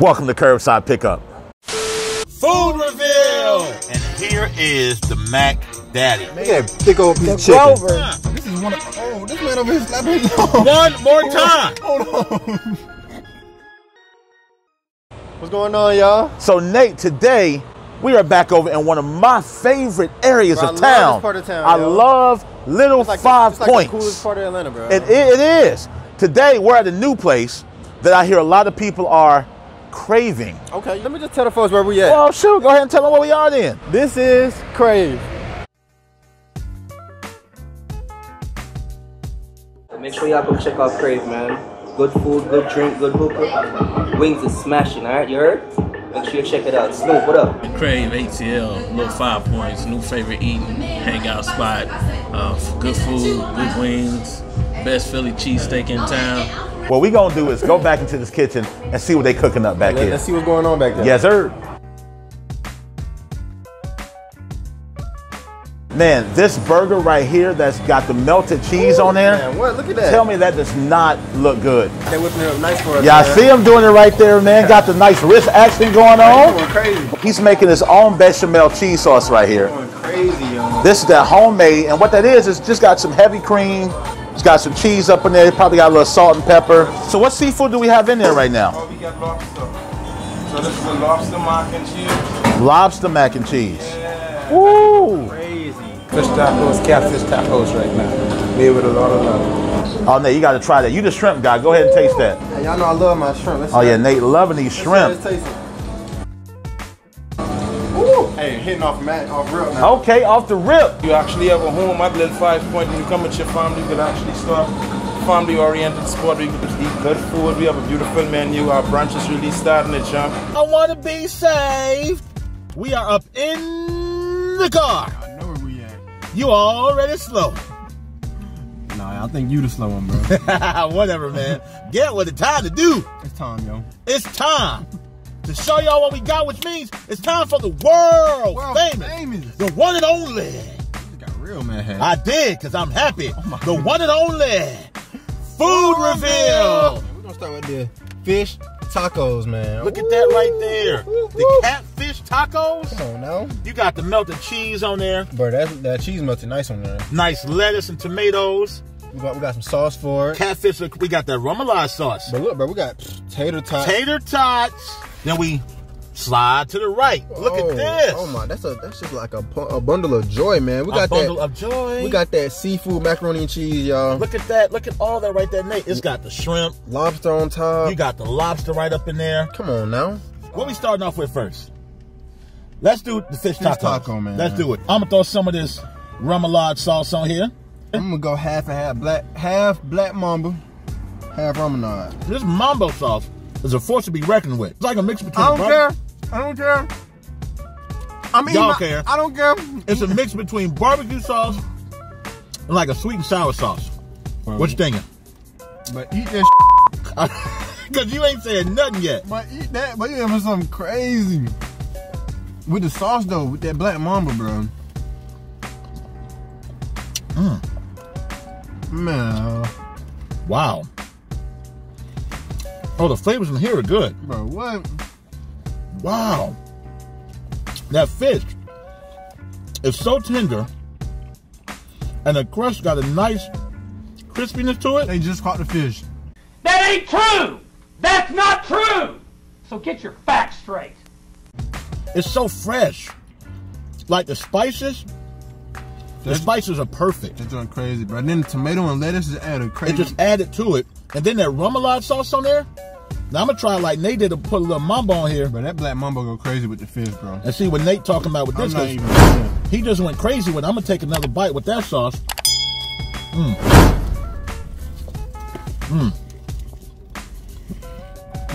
Welcome to Curbside Pickup. Food reveal! And here is the Mac Daddy. Look at that big old piece of chicken. This is one of, oh, this man over here slapping his nose. One more time! Hold on. What's going on, y'all? So, Nate, today we are back over in one of my favorite areas of town. I love this part of town. I love Little Five Points. It's like the coolest part of Atlanta, bro. It is. Today, we're at a new place that I hear a lot of people are craving. Okay, let me just tell the folks where we at. Oh, shoot, go ahead and tell them where we are then. This is Crave. Make sure y'all come check out Crave, man. Good food, good drink, good hookah. Wings is smashing, all right, you heard? Make sure you check it out. Snoop, what up? Crave, ATL, Little 5 Points, new favorite eating, hangout spot. Good food, good wings, best Philly cheesesteak in town. What we gonna do is go back into this kitchen and see what they cooking up back here. Let's see what's going on back there. Yes, sir. Man, this burger right here that's got the melted cheese on there. Man, what? Look at that. Tell me that does not look good. They whipping it up nice for us. Yeah, man. I see him doing it right there, man. Got the nice wrist action going on. He's going crazy. He's making his own bechamel cheese sauce right here. He's going crazy, yo. This is that homemade, and what that is just got some heavy cream. It's got some cheese up in there. It probably got a little salt and pepper. So what seafood do we have in there right now? Oh, we got lobster. So this is a lobster mac and cheese. Lobster mac and cheese. Yeah. Woo! Crazy. Fish tacos, catfish tacos right now. Made with a lot of love. Oh, Nate, you got to try that. You the shrimp guy. Go ahead and taste that. Yeah, y'all know I love my shrimp. Let's yeah, Nate loving these shrimp. Let's taste it. Hey, hitting off rip now. Okay, off the rip. You actually have a home at Little 5 Points. You come with your family, you can actually stop. Family-oriented spot. We can just eat good food. We have a beautiful menu. Our brunch is really starting to jump. I want to be saved. We are up in the car. I know where we at. You already slow. Nah, I think you the slow one, bro. Whatever, man. Get what it's time to do. It's time, yo. It's time to show y'all what we got, which means it's time for the world famous, the one and only. You got real, man. I did, because I'm happy. Oh, the one and only food reveal. Man, we're going to start with the fish tacos, man. Look at that right there. The catfish tacos. Come on now. You got the melted cheese on there. Bro, that cheese melted nice on there. Nice lettuce and tomatoes. We got some sauce for it. Catfish, we got that remoulade sauce. But look, bro, we got tater tots. Tater tots. Then we slide to the right. Look at this. Oh my, that's just like a bundle of joy, man. We got a bundle of joy. We got that seafood macaroni and cheese, y'all. Look at that. Look at all that right there, Nate. It's got the shrimp, lobster on top. You got the lobster right up in there. Come on now. What we starting off with first? Let's do the fish taco, man. Let's do it. I'm gonna throw some of this remoulade sauce on here. I'm gonna go half and half black mamba, half remoulade. This mambo sauce is a force to be reckoned with. It's like a mix between I don't care. It's a mix between barbecue sauce and like a sweet and sour sauce. Bro, what you thinking? But eat that because you ain't saying nothing yet. But eat that. But you having something crazy with the sauce though, with that black mamba, bro. Man. Wow. Oh, the flavors in here are good. Bro, what? Wow. That fish is so tender, and the crust got a nice crispiness to it. They just caught the fish. That ain't true! That's not true! So get your facts straight. It's so fresh. Like the spices, the spices are perfect. They're doing crazy, bro. And then the tomato and lettuce is added crazy. It just added to it. And then that remoulade sauce on there. Now I'm gonna try like Nate did to put a little mamba on here. Bro, that black mamba go crazy with the fish, bro. And see what Nate talking about with this, he just went crazy with it. I'm gonna take another bite with that sauce.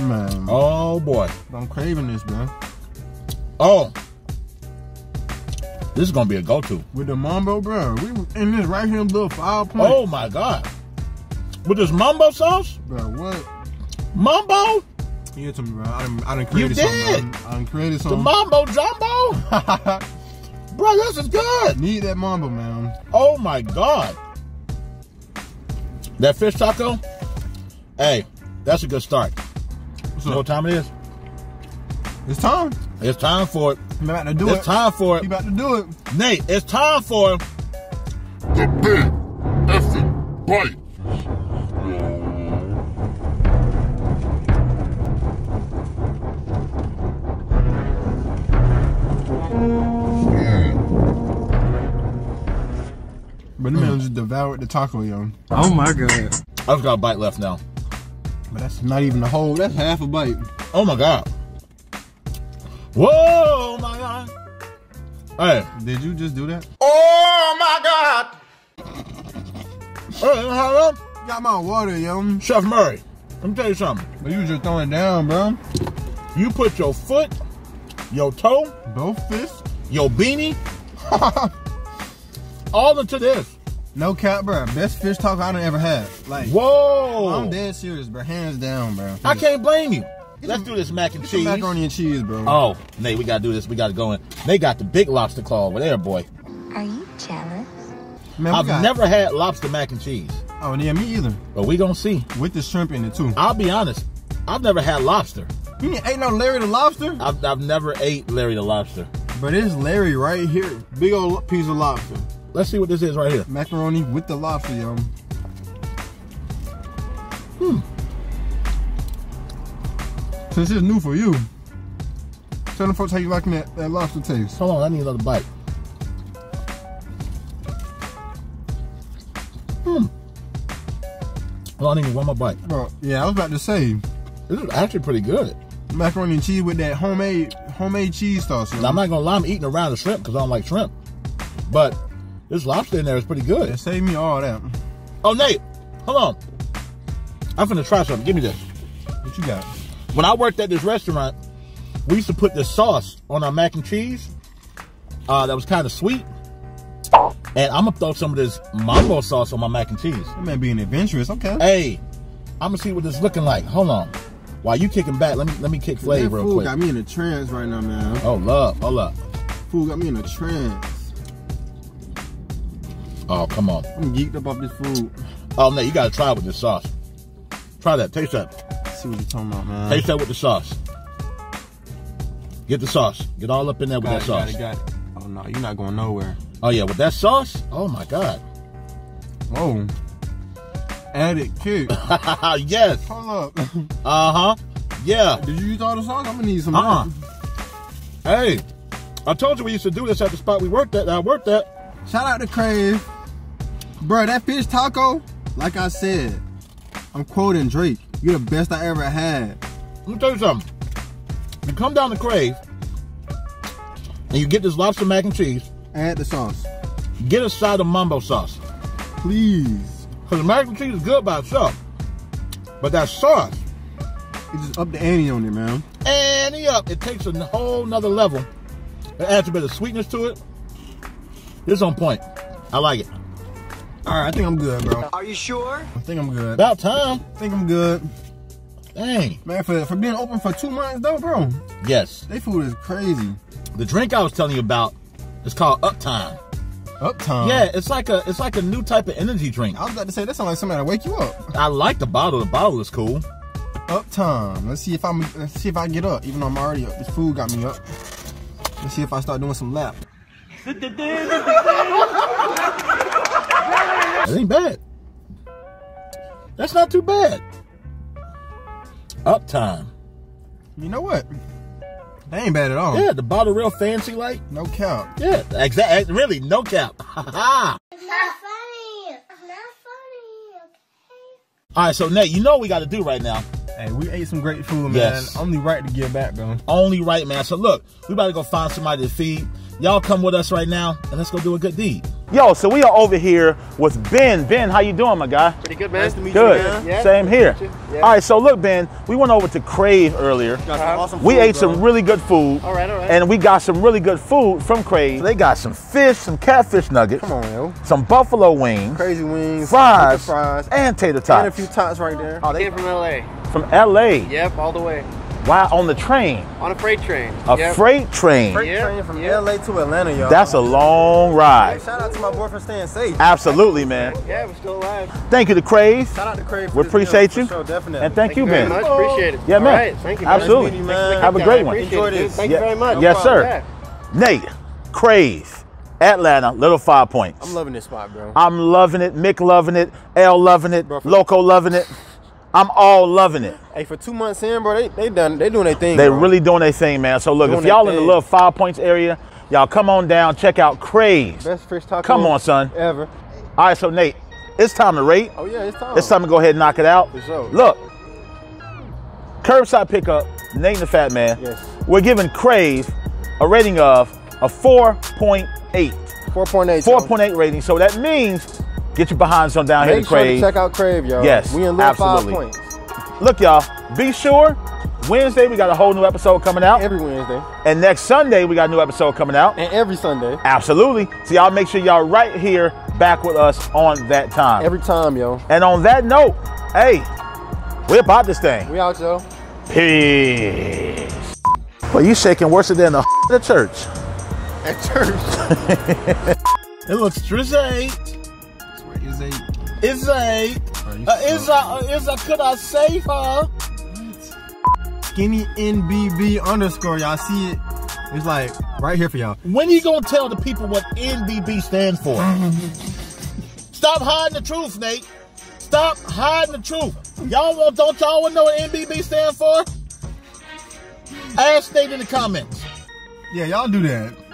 Man. Oh boy. I'm craving this, bro. Oh. This is gonna be a go-to. With the mambo, bro. We in this right here Little 5 Points. Oh my god. With this mambo sauce? Bro, what? Mambo? You told me, bro. I done created something. You did? I done created something. The mambo jumbo? Bro, this is good. Need that mambo, man. Oh my god. That fish taco? Hey, that's a good start. You know what time it is? It's time. It's time for it. I'm about to do it. It's time for it. You about to do it. Nate, it's time for the big effing bite. But the man just devoured the taco, yo. Oh my God. I've got a bite left now. But that's not even the whole, that's half a bite. Oh my God. Whoa, my God. Hey. Did you just do that? Oh my God. Hey, how up? Got my water, yo. Chef Murray, let me tell you something. But you just throwing it down, bro. You put your foot, your toe, both fists, your beanie, all into this. No cap, bro. Best fish taco I done ever had. Like, whoa. I'm dead serious, bro. Hands down, bro. I can't blame you. Let's do this mac and cheese. Macaroni and cheese, bro. Oh, Nate, we gotta do this. We gotta go in. They got the big lobster claw over there, boy. Are you jealous? Man, I've never had lobster mac and cheese. Oh, yeah, me either. But we gonna see. With the shrimp in it, too. I'll be honest. I've never had lobster. You ain't no Larry the Lobster? I've never ate Larry the Lobster. But it's Larry right here. Big old piece of lobster. Let's see what this is right here. Macaroni with the lobster, yo. So this is new for you. Tell them folks how you liking that lobster taste. Hold on, I need another bite. Well, I need one more bite. Bro, yeah, I was about to say. This is actually pretty good. Macaroni and cheese with that homemade cheese sauce. Now, I'm not gonna lie, I'm eating around the shrimp because I don't like shrimp. But this lobster in there is pretty good. It saved me all that. Oh, Nate, hold on. I'm finna try something. Give me this. What you got? When I worked at this restaurant, we used to put this sauce on our mac and cheese that was kind of sweet. And I'm gonna throw some of this mambo sauce on my mac and cheese. That man being adventurous, okay. Hey, I'm gonna see what this is looking like. Hold on. While you kicking back, let me kick flavor real quick. Food got me in a trance right now, man. Oh, love, hold up. Food got me in a trance. Oh, come on. I'm geeked up off this food. Oh, no, you gotta try it with this sauce. Try that, taste that. See what you're talking about, man. Taste that with the sauce. Get the sauce. Get all up in there with that sauce. Got it. Oh, no, you're not going nowhere. Oh, yeah, with that sauce? Oh, my God. Whoa. Added kick. Yes. Hold up. Uh-huh. Yeah. Did you use all the sauce? I'm gonna need some more. Hey, I told you we used to do this at the spot we worked at, that I worked at. Shout out to Crave. Bro, that fish taco, like I said, I'm quoting Drake, you're the best I ever had. Let me tell you something. You come down to Crave, and you get this lobster mac and cheese. Add the sauce. Get a side of mambo sauce. Please. Because the mac and cheese is good by itself. But that sauce. It's just up the ante on it, man. Ante up. It takes a whole nother level. It adds a bit of sweetness to it. It's on point. I like it. All right, I think I'm good, bro. Are you sure? I think I'm good. About time. I think I'm good. Dang. Man, for being open for 2 months, though, bro. Yes. They food is crazy. The drink I was telling you about is called Uptime. Uptime? Yeah, it's like a new type of energy drink. I was about to say, that sounds like somebody to wake you up. I like the bottle. The bottle is cool. Uptime. Let's see if I get up, even though I'm already up. This food got me up. Let's see if I start doing some laps. It ain't bad. That's not too bad. Uptime. You know what? That ain't bad at all. Yeah, the bottle real fancy like. No cap. Yeah, exactly. Really, no cap. Ha ha. It's not funny. It's not funny. Okay. All right, so Nate, you know what we got to do right now. Hey, we ate some great food, man. Yes. Only right to give back, bro. Only right, man. So look, we about to go find somebody to feed. Y'all come with us right now, and let's go do a good deed. Yo, so we are over here with Ben. Ben, how you doing, my guy? Pretty good, man. Nice to meet you, man. Yeah. Same here. Yeah. All right, so look, Ben, we went over to Crave earlier. Got some awesome food, we ate some really good food. All right, all right. And we got some really good food from Crave. So they got some fish, some catfish nuggets. Come on, yo. Some buffalo wings. Crazy wings. Fries. And tater tots. And a few tots right there. Oh, they came from L.A. From L.A. Yep, all the way. Wow, on the train. On a freight train. A freight train. Freight train from LA to Atlanta, y'all. That's a long ride. Hey, shout out to my boy for staying safe. Absolutely, man. Yeah, we're still alive. Thank you to Crave. Shout out to Crave. We appreciate you. Sure, definitely. And thank you, man. Thank you very much. Appreciate it. Yeah, man. All right, thank you. Absolutely. Nice meeting you, man. Have a great one. Enjoy this. Thank you very much. Yes, sir. Nate, Crave, Atlanta, Little 5 Points. I'm loving this spot, bro. I'm loving it. Mick loving it. L loving it. Bro, Loco loving it. I'm all loving it. Hey, for 2 months in, bro, they doing their thing. They really doing their thing, man. So look, if y'all in the Little 5 Points area, y'all come on down, check out Craze. Best fish taco. Come on, son. Ever. All right, so Nate, it's time to rate. Oh yeah, it's time. It's time to go ahead and knock it out. For sure. Look, Curbside Pickup, Nate the Fat Man. Yes. We're giving Craze a rating of a 4.8. 4.8. 4.8 rating. So that means. Get your behinds on down here to Crave. Check out Crave, y'all. Yes, we in Little 5 Points. Look, y'all, be sure, Wednesday we got a whole new episode coming out. Every Wednesday. And next Sunday we got a new episode coming out. And every Sunday. Absolutely. So y'all make sure y'all right here back with us on that time. Every time, yo. And on that note, hey, we about this thing. We out, yo. Peace. Well, you shaking worse than the at church. At church. It looks drizzy. Is a could I save her? What? Skinny NBB underscore, y'all see it? It's like right here for y'all. When you gonna tell the people what NBB stands for? Stop hiding the truth, Nate. Stop hiding the truth. Y'all want? Don't y'all want to know what NBB stands for? Ask Nate in the comments. Yeah, y'all do that.